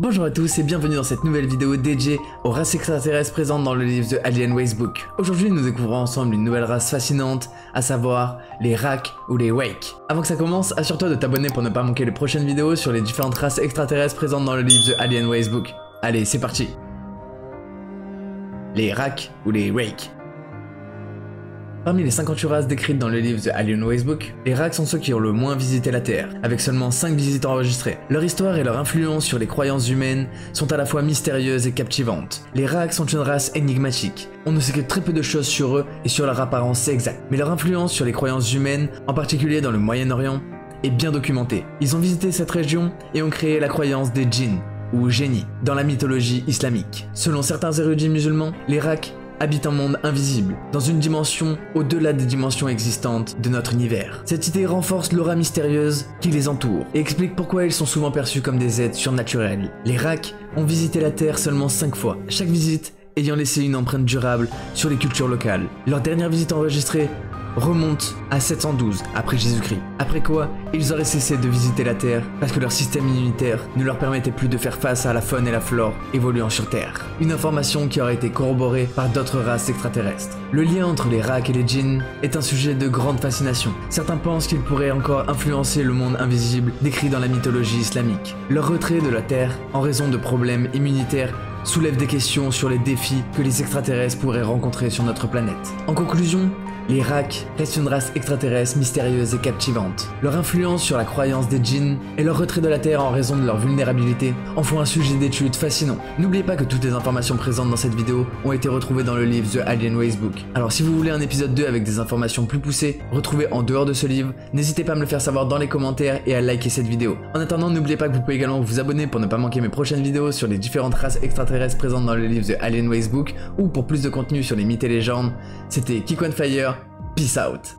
Bonjour à tous et bienvenue dans cette nouvelle vidéo dédiée aux races extraterrestres présentes dans le livre The Alien Races Book. Aujourd'hui nous découvrons ensemble une nouvelle race fascinante, à savoir les RAK ou les Wake. Avant que ça commence, assure-toi de t'abonner pour ne pas manquer les prochaines vidéos sur les différentes races extraterrestres présentes dans le livre The Alien Races Book. Allez, c'est parti. Les RAK ou les Wake. Parmi les 58 races décrites dans le livre The Alien Races Book, les RAK sont ceux qui ont le moins visité la Terre, avec seulement 5 visites enregistrées. Leur histoire et leur influence sur les croyances humaines sont à la fois mystérieuses et captivantes. Les RAK sont une race énigmatique. On ne sait que très peu de choses sur eux et sur leur apparence exacte, mais leur influence sur les croyances humaines, en particulier dans le Moyen-Orient, est bien documentée. Ils ont visité cette région et ont créé la croyance des djinns, ou génies, dans la mythologie islamique. Selon certains érudits musulmans, les RAK habitent un monde invisible, dans une dimension au-delà des dimensions existantes de notre univers. Cette idée renforce l'aura mystérieuse qui les entoure et explique pourquoi ils sont souvent perçus comme des êtres surnaturels. Les RAK ont visité la Terre seulement 5 fois, chaque visite ayant laissé une empreinte durable sur les cultures locales. Leur dernière visite enregistrée remonte à 712 après Jésus-Christ, après quoi ils auraient cessé de visiter la Terre parce que leur système immunitaire ne leur permettait plus de faire face à la faune et la flore évoluant sur Terre. Une information qui aurait été corroborée par d'autres races extraterrestres. Le lien entre les RAK et les djinns est un sujet de grande fascination. Certains pensent qu'ils pourraient encore influencer le monde invisible décrit dans la mythologie islamique. Leur retrait de la Terre en raison de problèmes immunitaires soulève des questions sur les défis que les extraterrestres pourraient rencontrer sur notre planète. En conclusion, les RAK restent une race extraterrestre mystérieuse et captivante. Leur influence sur la croyance des djinns et leur retrait de la Terre en raison de leur vulnérabilité en font un sujet d'étude fascinant. N'oubliez pas que toutes les informations présentes dans cette vidéo ont été retrouvées dans le livre The Alien Races Book. Alors si vous voulez un épisode 2 avec des informations plus poussées, retrouvées en dehors de ce livre, n'hésitez pas à me le faire savoir dans les commentaires et à liker cette vidéo. En attendant, n'oubliez pas que vous pouvez également vous abonner pour ne pas manquer mes prochaines vidéos sur les différentes races extraterrestres présentes dans le livre The Alien Races Book ou pour plus de contenu sur les mythes et légendes. C'était Kick1Fire. Peace out.